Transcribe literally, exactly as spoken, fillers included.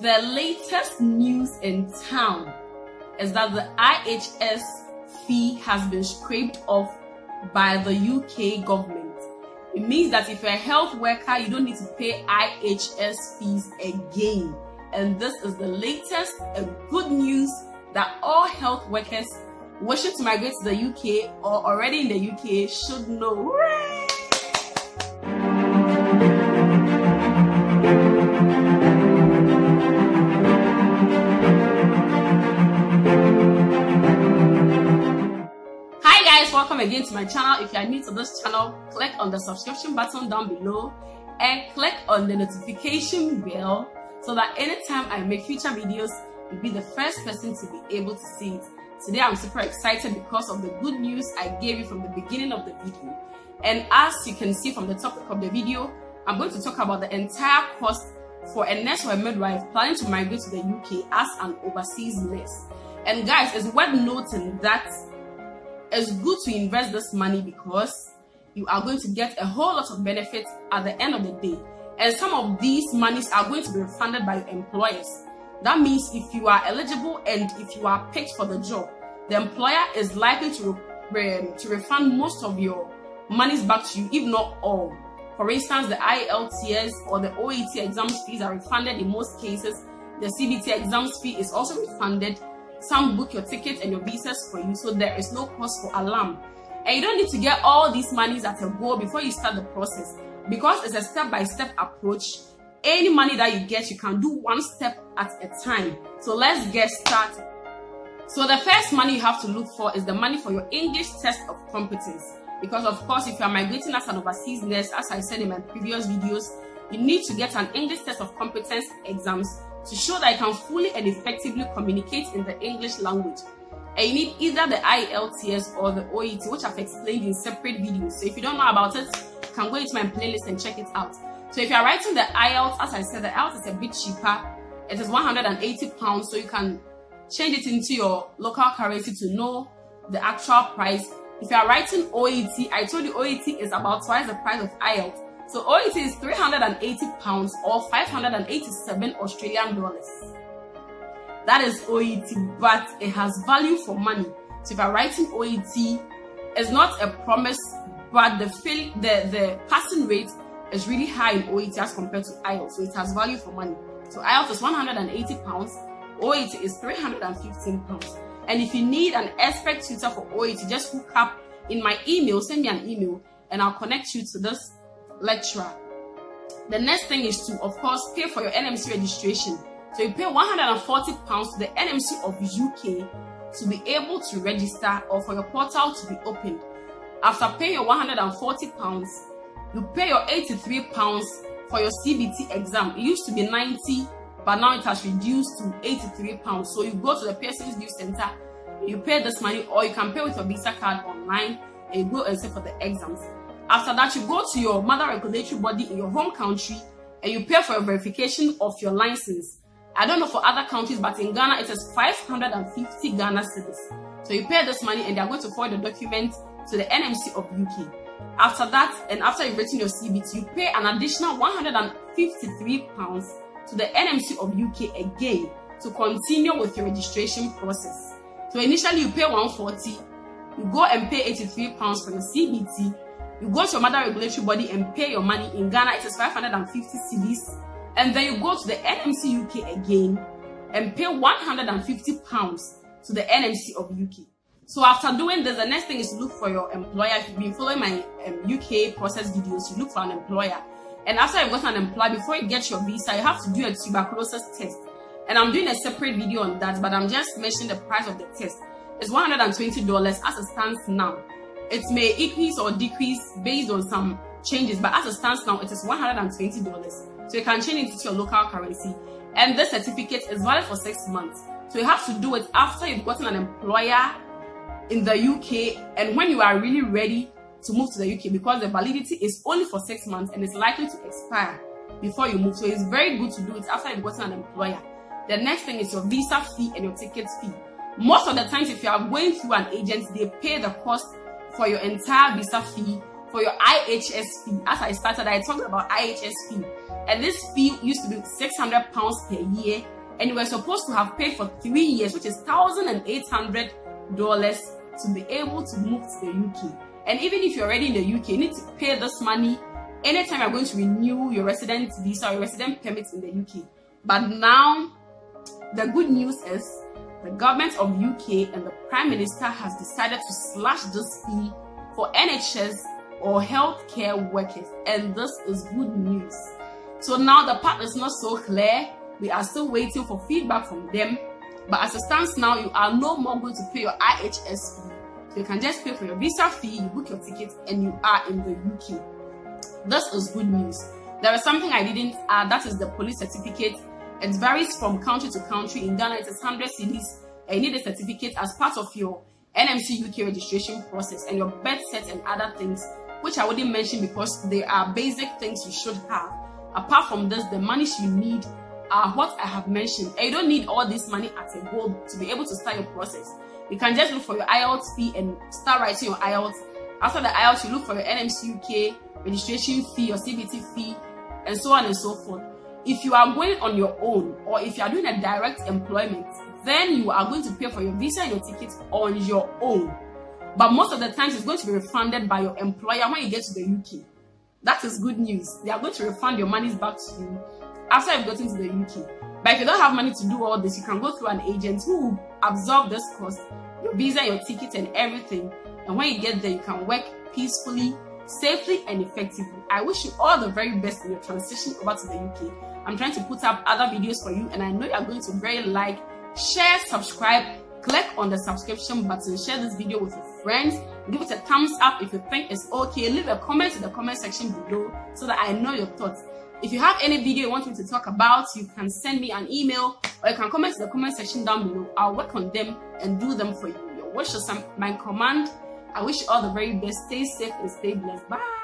The latest news in town is that the I H S fee has been scraped off by the U K government. It means that if you're a health worker, you don't need to pay I H S fees again. And this is the latest and good news that all health workers wishing to migrate to the U K or already in the U K should know. Hooray! Welcome again to my channel. If you are new to this channel, click on the subscription button down below and click on the notification bell so that anytime I make future videos, you'll be the first person to be able to see it. Today I'm super excited because of the good news I gave you from the beginning of the video. And as you can see from the topic of the video, I'm going to talk about the entire cost for a nurse or a midwife planning to migrate to the U K as an overseas nurse. And guys, it's worth noting that it's good to invest this money because you are going to get a whole lot of benefits at the end of the day, and some of these monies are going to be refunded by your employers. That means if you are eligible and if you are picked for the job, the employer is likely to um, to refund most of your monies back to you, if not all. For instance, the I E L T S or the O E T exams fees are refunded in most cases. The C B T exams fee is also refunded. Some book your tickets and your visas for you, so there is no cause for alarm. And you don't need to get all these monies at a go before you start the process, because it's a step-by-step approach. Any money that you get, you can do one step at a time. So let's get started. So the first money you have to look for is the money for your English test of competence, because of course if you are migrating as an overseas nurse, as I said in my previous videos, you need to get an English test of competence exams to show that you can fully and effectively communicate in the English language. And you need either the I E L T S or the O E T, which I've explained in separate videos. So if you don't know about it, you can go into my playlist and check it out. So if you are writing the I E L T S, as I said, the I E L T S is a bit cheaper. It is one hundred and eighty pounds, so you can change it into your local currency to know the actual price. If you are writing O E T, I told you O E T is about twice the price of I E L T S. So O E T is three hundred and eighty pounds or five hundred and eighty-seven Australian dollars. That is O E T, but it has value for money. So if you're writing O E T, it's not a promise, but the fill, the, the passing rate is really high in O E T as compared to I E L T S. So it has value for money. So I E L T S is one hundred and eighty pounds, O E T is three hundred and fifteen pounds. And if you need an expert tutor for O E T, just hook up in my email, send me an email, and I'll connect you to this lecturer. The next thing is to, of course, pay for your N M C registration. So you pay one hundred and forty pounds to the N M C of U K to be able to register or for your portal to be opened. After paying your one hundred and forty pounds, you pay your eighty-three pounds for your C B T exam. It used to be ninety, but now it has reduced to eighty-three pounds. So you go to the Pearson's Vue Center, you pay this money, or you can pay with your Visa card online and you go and sit for the exams. After that, you go to your mother regulatory body in your home country and you pay for a verification of your license. I don't know for other countries, but in Ghana, it is five hundred and fifty Ghana cedis. So you pay this money and they are going to forward the document to the N M C of U K. After that, and after you've written your C B T, you pay an additional one hundred and fifty-three pounds to the N M C of U K again to continue with your registration process. So initially, you pay one hundred and forty, you go and pay eighty-three pounds for your C B T. You go to your mother regulatory body and pay your money. In Ghana, it is five hundred and fifty cedis. And then you go to the N M C U K again and pay one hundred and fifty pounds to the N M C of U K. So after doing this, the next thing is to look for your employer. If you've been following my um, U K process videos, you look for an employer. And after you've got an employer, before you get your visa, you have to do a tuberculosis test. And I'm doing a separate video on that, but I'm just mentioning the price of the test. It's one hundred and twenty dollars as it stands now. It may increase or decrease based on some changes, but as it stands now, it is one hundred and twenty dollars. So you can change it to your local currency. And this certificate is valid for six months. So you have to do it after you've gotten an employer in the U K and when you are really ready to move to the U K, because the validity is only for six months and it's likely to expire before you move. So it's very good to do it after you've gotten an employer. The next thing is your visa fee and your ticket fee. Most of the times, if you are going through an agent, they pay the cost for your entire visa fee, for your I H S fee. As I started, I talked about I H S fee, and this fee used to be six hundred pounds per year, and you were supposed to have paid for three years, which is one thousand eight hundred dollars to be able to move to the U K. And even if you're already in the U K, you need to pay this money anytime you're going to renew your resident visa or your resident permit in the U K. But now, the good news is the government of U K and the Prime Minister has decided to slash this fee for N H S or healthcare workers, and this is good news. So now the path is not so clear. We are still waiting for feedback from them, but as it stands now, you are no more going to pay your I H S fee. So you can just pay for your visa fee, you book your ticket, and you are in the U K. This is good news. There is something I didn't add, that is the police certificate. It varies from country to country. In Ghana, it is one hundred cedis. You need a certificate as part of your N M C U K registration process, and your birth set and other things, which I wouldn't mention because they are basic things you should have. Apart from this, the monies you need are what I have mentioned. And you don't need all this money at a go to be able to start your process. You can just look for your I E L T S fee and start writing your I E L T S. After the I E L T S, you look for your N M C U K registration fee, your C B T fee, and so on and so forth. If you are going on your own, or if you are doing a direct employment, then you are going to pay for your visa and your tickets on your own. But most of the times, it's going to be refunded by your employer when you get to the U K. That is good news. They are going to refund your monies back to you after you've gotten to the U K. But if you don't have money to do all this, you can go through an agent who will absorb this cost, your visa, your ticket, and everything. And when you get there, you can work peacefully, safely, and effectively. I wish you all the very best in your transition over to the U K. I'm trying to put up other videos for you, and I know you are going to very like, share, subscribe, click on the subscription button, share this video with your friends, give it a thumbs up if you think it's okay, leave a comment in the comment section below so that I know your thoughts. If you have any video you want me to talk about, you can send me an email, or you can comment in the comment section down below. I'll work on them and do them for you. Your wish is my command. I wish you all the very best. Stay safe and stay blessed. Bye.